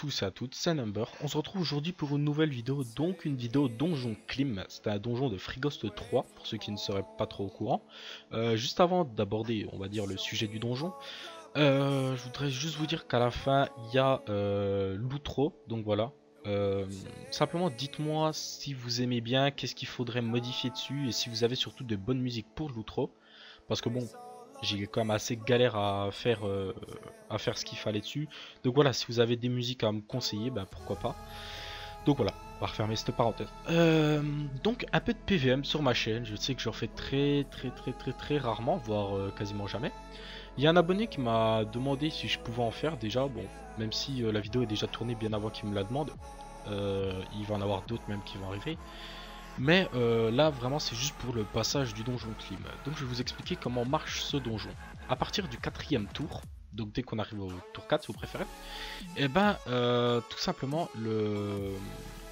tous et à toutes, c'est Numbr. On se retrouve aujourd'hui pour une nouvelle vidéo, donc une vidéo Donjon Clim. C'est un donjon de Frigost 3, pour ceux qui ne seraient pas trop au courant. Juste avant d'aborder, on va dire, le sujet du donjon, je voudrais juste vous dire qu'à la fin, il y a l'outro, donc voilà. Simplement dites-moi si vous aimez bien, qu'est-ce qu'il faudrait modifier dessus, et si vous avez surtout de bonnes musiques pour l'outro, parce que bon... j'ai quand même assez galère à faire ce qu'il fallait dessus. Donc voilà, si vous avez des musiques à me conseiller, bah pourquoi pas. Donc voilà, on va refermer cette parenthèse. Donc un peu de PVM sur ma chaîne. Je sais que je refais très rarement, voire quasiment jamais. Il y a un abonné qui m'a demandé si je pouvais en faire déjà. Bon, même si la vidéo est déjà tournée bien avant qu'il me la demande. Il va en avoir d'autres même qui vont arriver. Mais là vraiment c'est juste pour le passage du donjon Klime. Donc je vais vous expliquer comment marche ce donjon. À partir du 4ème tour, donc dès qu'on arrive au tour 4 si vous préférez, et ben tout simplement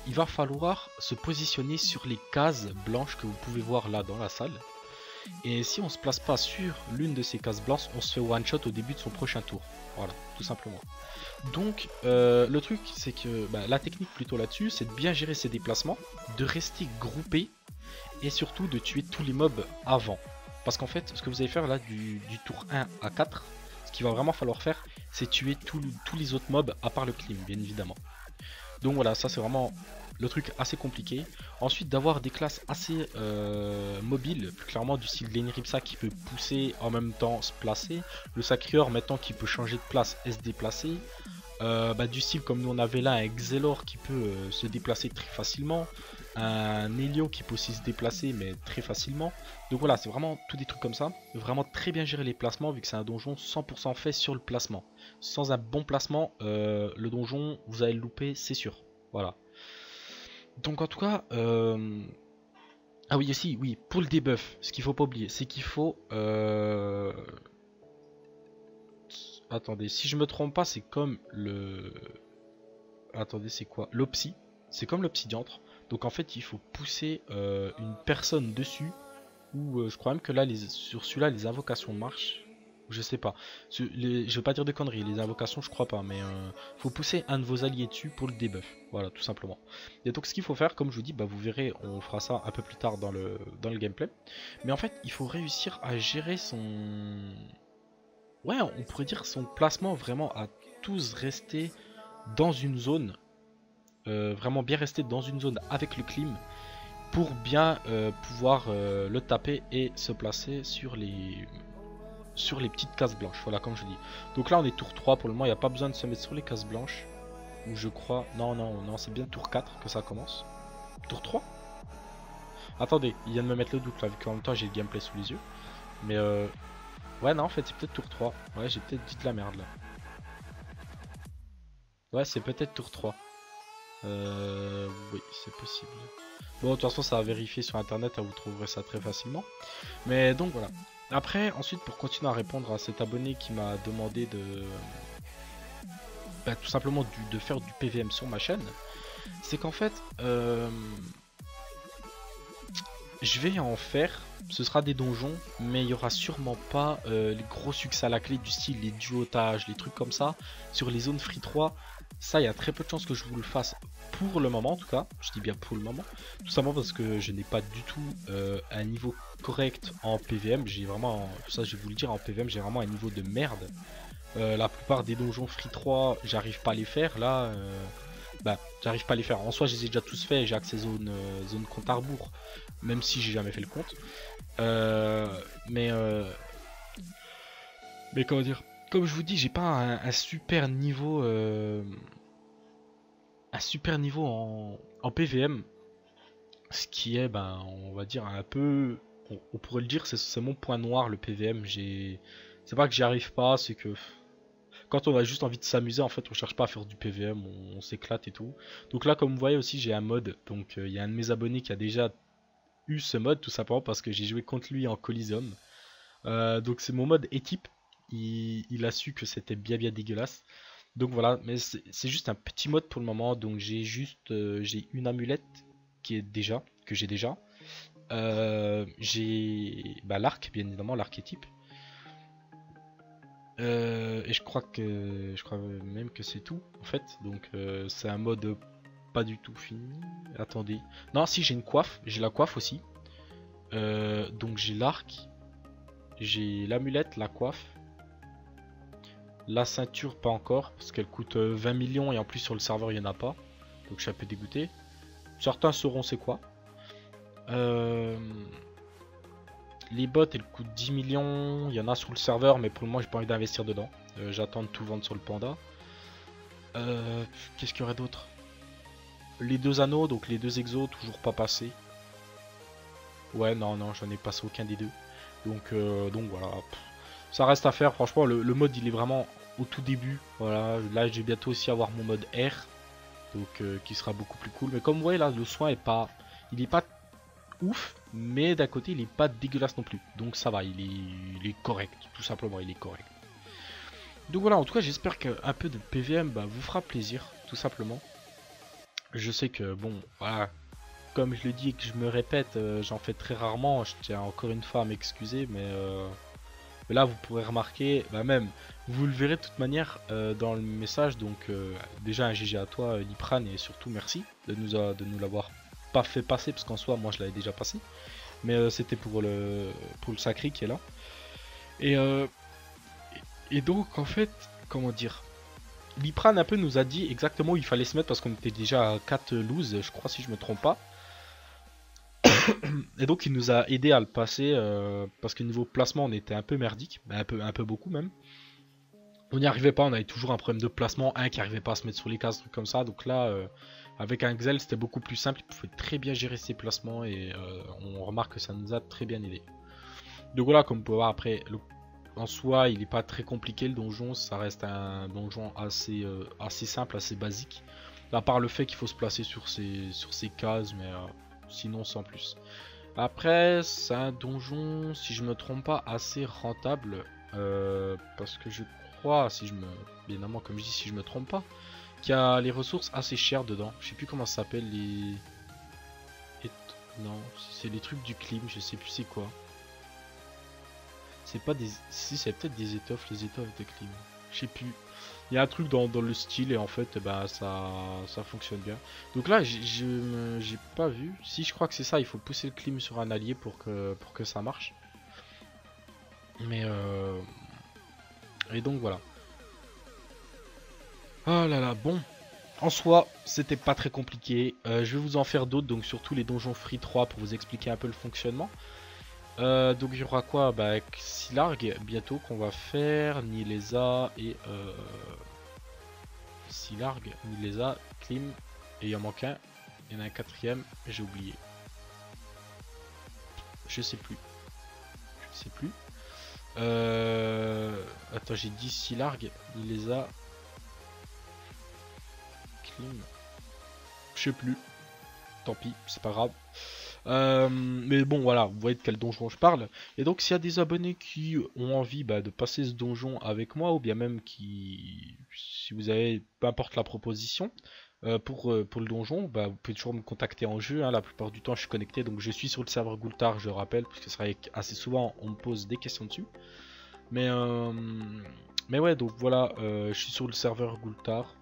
il va falloir se positionner sur les cases blanches que vous pouvez voir là dans la salle. Et si on se place pas sur l'une de ces cases blanches, on se fait one shot au début de son prochain tour. Voilà, tout simplement. Donc le truc c'est que la technique plutôt là-dessus, c'est de bien gérer ses déplacements, de rester groupé et surtout de tuer tous les mobs avant. Parce qu'en fait ce que vous allez faire là du tour 1 à 4, ce qu'il va vraiment falloir faire, c'est tuer tous les autres mobs à part le Klime bien évidemment. Donc voilà, ça c'est vraiment le truc assez compliqué. Ensuite d'avoir des classes assez mobiles, plus clairement du style l'Enéripsa qui peut pousser en même temps se placer, le Sacrieur maintenant qui peut changer de place et se déplacer, du style comme nous on avait là un Xelor qui peut se déplacer très facilement, un Eliotrope qui peut aussi se déplacer mais très facilement. Donc voilà, c'est vraiment tous des trucs comme ça, vraiment très bien gérer les placements vu que c'est un donjon 100% fait sur le placement. Sans un bon placement, le donjon vous allez le louper c'est sûr, voilà. Donc en tout cas, ah oui, pour le debuff, ce qu'il faut pas oublier, c'est qu'il faut, attendez, si je me trompe pas, c'est comme le, attendez, c'est quoi, l'opsy, c'est comme l'opsy diantre, donc en fait, il faut pousser une personne dessus, ou je crois même que là, sur celui-là, les invocations marchent, je sais pas, je vais pas dire de conneries, les invocations je crois pas, mais faut pousser un de vos alliés dessus pour le debuff, voilà tout simplement. Et donc ce qu'il faut faire, comme je vous dis, vous verrez, on fera ça un peu plus tard dans le gameplay, mais en fait il faut réussir à gérer son... ouais, on pourrait dire son placement vraiment à tous rester dans une zone, vraiment bien rester dans une zone avec le Klime, pour bien pouvoir le taper et se placer sur les petites cases blanches, voilà comme je dis. Donc là on est tour 3 pour le moment, il n'y a pas besoin de se mettre sur les cases blanches, ou je crois, non c'est bien tour 4 que ça commence, tour 3 ? Attendez, il vient de me mettre le doute là, vu qu'en même temps j'ai le gameplay sous les yeux, mais ouais non en fait c'est peut-être tour 3, ouais j'ai peut-être dit de la merde là, ouais c'est peut-être tour 3, oui c'est possible. Bon de toute façon ça a vérifié sur internet, vous trouverez ça très facilement, mais donc voilà. Après, ensuite, pour continuer à répondre à cet abonné qui m'a demandé de tout simplement de faire du PVM sur ma chaîne, c'est qu'en fait, je vais en faire, ce sera des donjons, mais il n'y aura sûrement pas les gros succès à la clé du style, les duotages, les trucs comme ça, sur les zones free 3, ça il y a très peu de chances que je vous le fasse pour le moment en tout cas, je dis bien pour le moment, tout simplement parce que je n'ai pas du tout un niveau correct en PVM, j'ai vraiment, ça je vais vous le dire, en PVM j'ai vraiment un niveau de merde, la plupart des donjons free 3 j'arrive pas à les faire, là j'arrive pas à les faire, en soi je les ai déjà tous faits, j'ai accès zone compte à rebours, même si j'ai jamais fait le compte, mais comment dire, comme je vous dis, j'ai pas un super niveau en PVM, ce qui est on va dire un peu, on pourrait le dire, c'est mon point noir le PVM, c'est pas que j'y arrive pas, c'est que quand on a juste envie de s'amuser, en fait on cherche pas à faire du PVM, on s'éclate et tout. Donc là comme vous voyez aussi j'ai un mode, donc il y a un de mes abonnés qui a déjà eu ce mode, tout simplement parce que j'ai joué contre lui en Coliseum, donc c'est mon mode Étype. Il a su que c'était bien dégueulasse. Donc voilà, mais c'est juste un petit mode pour le moment. Donc j'ai juste une amulette que j'ai déjà. J'ai l'arc bien évidemment, l'arc Étype. Et je crois même que c'est tout en fait. Donc c'est un mode pas du tout fini. Attendez. Non, si, j'ai une coiffe, j'ai la coiffe aussi. Donc j'ai l'arc, j'ai l'amulette, la coiffe. La ceinture pas encore parce qu'elle coûte 20 millions et en plus sur le serveur il n'y en a pas. Donc je suis un peu dégoûté. Certains sauront c'est quoi. Les bots elles coûtent 10 millions. Il y en a sur le serveur mais pour le moment j'ai pas envie d'investir dedans. J'attends de tout vendre sur le panda. Qu'est-ce qu'il y aurait d'autre? Les deux anneaux, donc les deux exos toujours pas passés. Ouais non j'en ai passé aucun des deux. Donc voilà. Ça reste à faire, franchement le mode il est vraiment au tout début, voilà, là j'ai bientôt aussi avoir mon mode R, donc qui sera beaucoup plus cool, mais comme vous voyez là le soin est pas, il est pas ouf, mais d'un côté il est pas dégueulasse non plus, donc ça va, il est correct, tout simplement il est correct. Donc voilà, en tout cas j'espère qu'un peu de PVM bah, vous fera plaisir, tout simplement. Je sais que bon, voilà, comme je le dis et que je me répète, j'en fais très rarement, je tiens encore une fois à m'excuser, mais... là vous pourrez remarquer, bah même, vous le verrez de toute manière dans le message, donc déjà un GG à toi Nipran et surtout merci de nous l'avoir pas fait passer, parce qu'en soi moi je l'avais déjà passé, mais c'était pour le Sacrieur qui est là. Et donc en fait, comment dire, Nipran un peu nous a dit exactement où il fallait se mettre parce qu'on était déjà à 4 loses, je crois si je me trompe pas. Et donc il nous a aidé à le passer parce que niveau placement on était un peu merdique, un peu beaucoup même. On n'y arrivait pas, on avait toujours un problème de placement, un qui n'arrivait pas à se mettre sur les cases, trucs comme ça. Donc là avec un Xel c'était beaucoup plus simple, il pouvait très bien gérer ses placements et on remarque que ça nous a très bien aidé. Donc voilà, comme vous pouvez voir après, en soi il n'est pas très compliqué le donjon, ça reste un donjon assez, assez simple, assez basique. À part le fait qu'il faut se placer sur ses cases, mais... sinon sans plus. Après c'est un donjon si je me trompe pas assez rentable parce que je crois, si je me, bien évidemment comme je dis si je me trompe pas, qu'il y a les ressources assez chères dedans. Je sais plus comment ça s'appelle les... non c'est les trucs du Klime, je sais plus c'est quoi. C'est pas des... si c'est peut-être des étoffes, les étoffes de Klime. Je sais plus. Il y a un truc dans le style et en fait bah, ça fonctionne bien. Donc là j'ai pas vu. Si je crois que c'est ça, il faut pousser le Klime sur un allié pour que ça marche. Mais et donc voilà. Oh là là, bon. En soi c'était pas très compliqué. Je vais vous en faire d'autres, donc surtout les donjons Free 3 pour vous expliquer un peu le fonctionnement. Donc il y aura quoi, bah, Sylargh bientôt qu'on va faire, Nileza et Sylargh, Nileza, Klime, et il en manque un, il y en a un quatrième, j'ai oublié. Je sais plus. Attends, j'ai dit Sylargh, Nileza, Klime, je sais plus, tant pis, c'est pas grave. Mais bon voilà, vous voyez de quel donjon je parle. Et donc s'il y a des abonnés qui ont envie bah, de passer ce donjon avec moi, ou bien même qui, si vous avez, peu importe la proposition pour le donjon, bah, vous pouvez toujours me contacter en jeu, hein. La plupart du temps je suis connecté, donc je suis sur le serveur Goultar, je le rappelle, parce que c'est vrai qu'assez souvent on me pose des questions dessus. Mais ouais, donc voilà, je suis sur le serveur Goultar.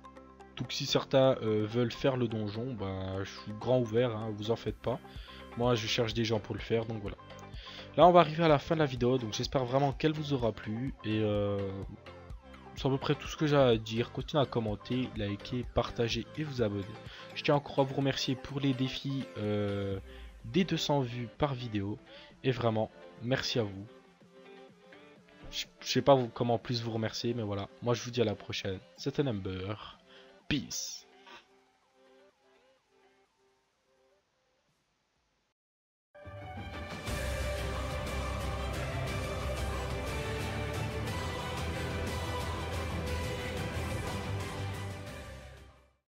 Donc si certains veulent faire le donjon, bah, je suis grand ouvert, hein, vous en faites pas. Moi je cherche des gens pour le faire, donc voilà. Là on va arriver à la fin de la vidéo, donc j'espère vraiment qu'elle vous aura plu. Et c'est à peu près tout ce que j'ai à dire. Continuez à commenter, liker, partager et vous abonner. Je tiens encore à vous remercier pour les défis des 200 vues par vidéo. Et vraiment, merci à vous. Je sais pas comment plus vous remercier, mais voilà. Moi je vous dis à la prochaine. C'était Numbr. Peace.